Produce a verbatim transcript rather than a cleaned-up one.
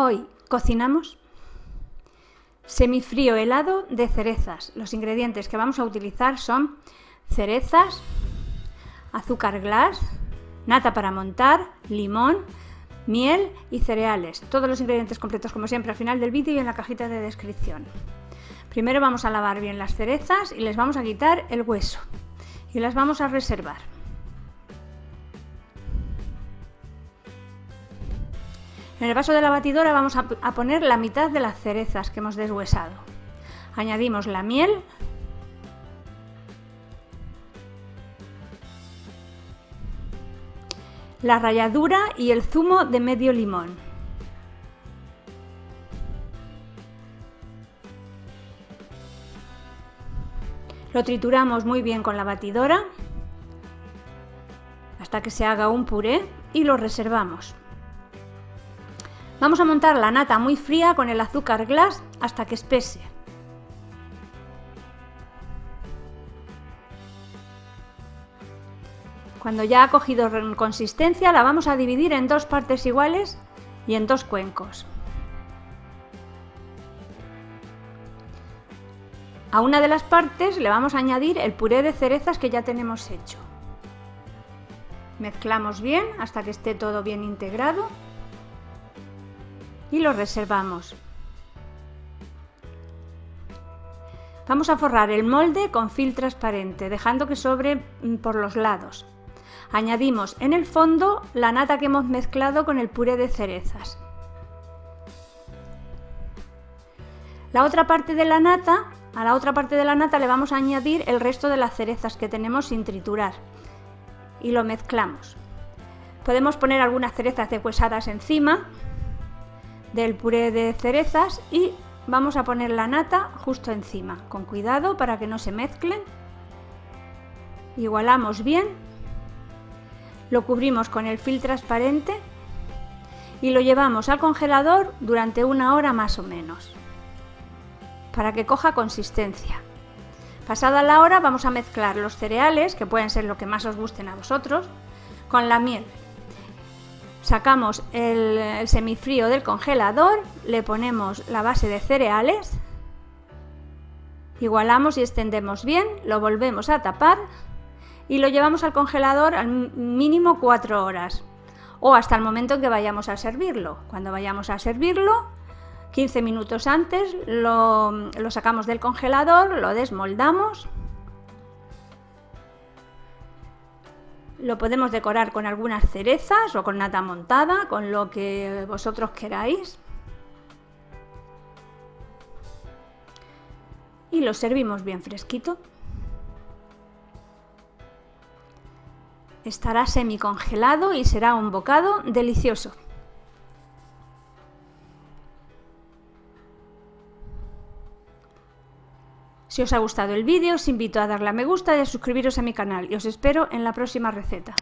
Hoy cocinamos semifrío helado de cerezas. Los ingredientes que vamos a utilizar son cerezas, azúcar glass, nata para montar, limón, miel y cereales. Todos los ingredientes completos, como siempre, al final del vídeo y en la cajita de descripción. Primero vamos a lavar bien las cerezas y les vamos a quitar el hueso y las vamos a reservar. En el vaso de la batidora vamos a, a poner la mitad de las cerezas que hemos deshuesado. Añadimos la miel . La ralladura y el zumo de medio limón. Lo trituramos muy bien con la batidora hasta que se haga un puré y lo reservamos. Vamos a montar la nata muy fría con el azúcar glass hasta que espese. Cuando ya ha cogido consistencia, la vamos a dividir en dos partes iguales y en dos cuencos. A una de las partes le vamos a añadir el puré de cerezas que ya tenemos hecho. Mezclamos bien hasta que esté todo bien integrado y lo reservamos. Vamos a forrar el molde con film transparente, dejando que sobre por los lados. Añadimos en el fondo la nata que hemos mezclado con el puré de cerezas. La otra parte de la nata, a la otra parte de la nata le vamos a añadir el resto de las cerezas que tenemos sin triturar y lo mezclamos. Podemos poner algunas cerezas deshuesadas encima del puré de cerezas y vamos a poner la nata justo encima, con cuidado para que no se mezclen. Igualamos bien. Lo cubrimos con el film transparente y lo llevamos al congelador durante una hora más o menos para que coja consistencia. Pasada la hora vamos a mezclar los cereales, que pueden ser lo que más os gusten a vosotros, con la miel. Sacamos el, el semifrío del congelador, le ponemos la base de cereales, igualamos y extendemos bien, lo volvemos a tapar y lo llevamos al congelador al mínimo cuatro horas o hasta el momento en que vayamos a servirlo. Cuando vayamos a servirlo, quince minutos antes lo, lo sacamos del congelador, lo desmoldamos. Lo podemos decorar con algunas cerezas o con nata montada, con lo que vosotros queráis. Y lo servimos bien fresquito. Estará semicongelado y será un bocado delicioso. Si os ha gustado el vídeo, os invito a darle a me gusta y a suscribiros a mi canal, y os espero en la próxima receta.